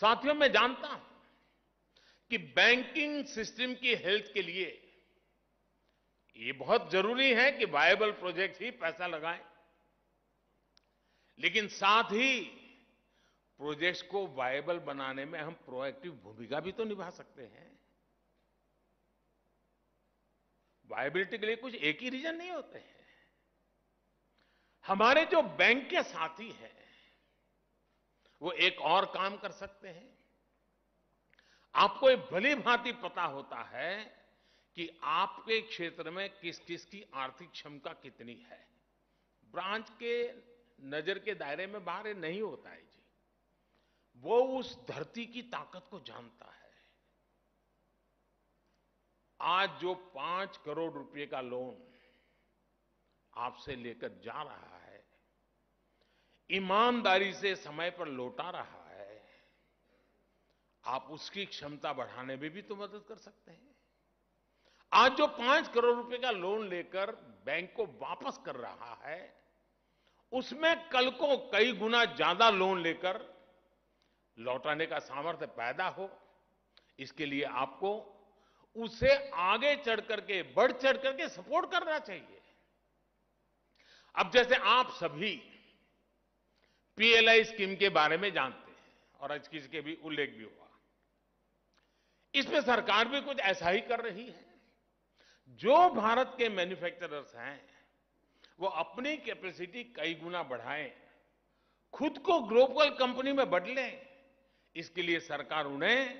साथियों, मैं जानता हूं कि बैंकिंग सिस्टम की हेल्थ के लिए ये बहुत जरूरी है कि वायबल प्रोजेक्ट ही पैसा लगाएं, लेकिन साथ ही प्रोजेक्ट्स को वायबल बनाने में हम प्रोएक्टिव भूमिका भी तो निभा सकते हैं। वायबिलिटी के लिए कुछ एक ही रीजन नहीं होते हैं। हमारे जो बैंक के साथी हैं वो एक और काम कर सकते हैं। आपको एक भली भांति पता होता है कि आपके क्षेत्र में किस किस की आर्थिक क्षमता कितनी है। ब्रांच के नजर के दायरे में बाहर नहीं होता है जी, वो उस धरती की ताकत को जानता है। आज जो 5 करोड़ रुपए का लोन आपसे लेकर जा रहा है, ईमानदारी से समय पर लौटा रहा है, आप उसकी क्षमता बढ़ाने में भी तो मदद कर सकते हैं। आज जो 5 करोड़ रुपए का लोन लेकर बैंक को वापस कर रहा है, उसमें कल को कई गुना ज्यादा लोन लेकर लौटाने का सामर्थ्य पैदा हो, इसके लिए आपको उसे आगे बढ़ चढ़ करके सपोर्ट करना चाहिए। अब जैसे आप सभी पीएलआई स्कीम के बारे में जानते हैं और आज किसी के भी उल्लेख भी हुआ, इसमें सरकार भी कुछ ऐसा ही कर रही है। जो भारत के मैन्युफैक्चरर्स हैं वो अपनी कैपेसिटी कई गुना बढ़ाएं, खुद को ग्लोबल कंपनी में बदलें, इसके लिए सरकार उन्हें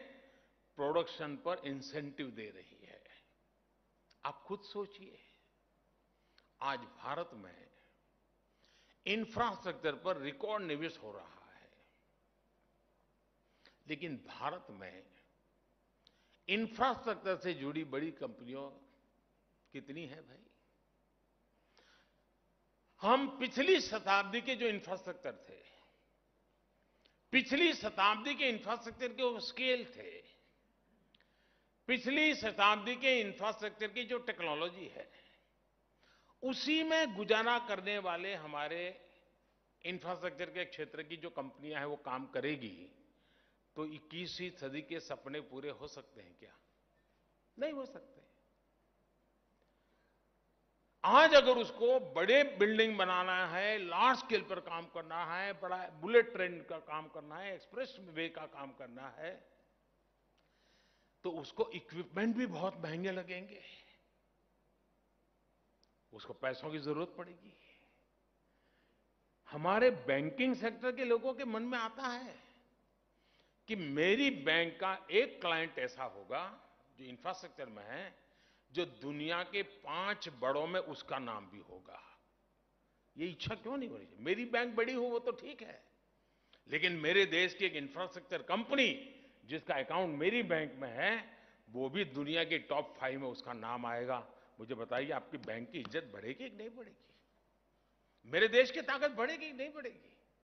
प्रोडक्शन पर इंसेंटिव दे रही है। आप खुद सोचिए, आज भारत में इंफ्रास्ट्रक्चर पर रिकॉर्ड निवेश हो रहा है, लेकिन भारत में इंफ्रास्ट्रक्चर से जुड़ी बड़ी कंपनियों कितनी है भाई? हम पिछली शताब्दी के जो इंफ्रास्ट्रक्चर थे, पिछली शताब्दी के इंफ्रास्ट्रक्चर की जो टेक्नोलॉजी है, उसी में गुजारा करने वाले हमारे इंफ्रास्ट्रक्चर के क्षेत्र की जो कंपनियां हैं वो काम करेगी तो 21वीं सदी के सपने पूरे हो सकते हैं क्या? नहीं हो सकते। आज अगर उसको बड़े बिल्डिंग बनाना है, लार्ज स्केल पर काम करना है, बड़ा बुलेट ट्रेन का काम करना है, एक्सप्रेस वे का काम करना है, तो उसको इक्विपमेंट भी बहुत महंगे लगेंगे, उसको पैसों की जरूरत पड़ेगी। हमारे बैंकिंग सेक्टर के लोगों के मन में आता है कि मेरी बैंक का एक क्लाइंट ऐसा होगा जो इंफ्रास्ट्रक्चर में है, जो दुनिया के 5 बड़ों में उसका नाम भी होगा। ये इच्छा क्यों नहीं हो रही? मेरी बैंक बड़ी हो वो तो ठीक है, लेकिन मेरे देश की एक इंफ्रास्ट्रक्चर कंपनी जिसका अकाउंट मेरी बैंक में है वो भी दुनिया के टॉप 5 में उसका नाम आएगा। मुझे बताइए, आपकी बैंक की इज्जत बढ़ेगी कि नहीं बढ़ेगी? मेरे देश की ताकत बढ़ेगी कि नहीं बढ़ेगी?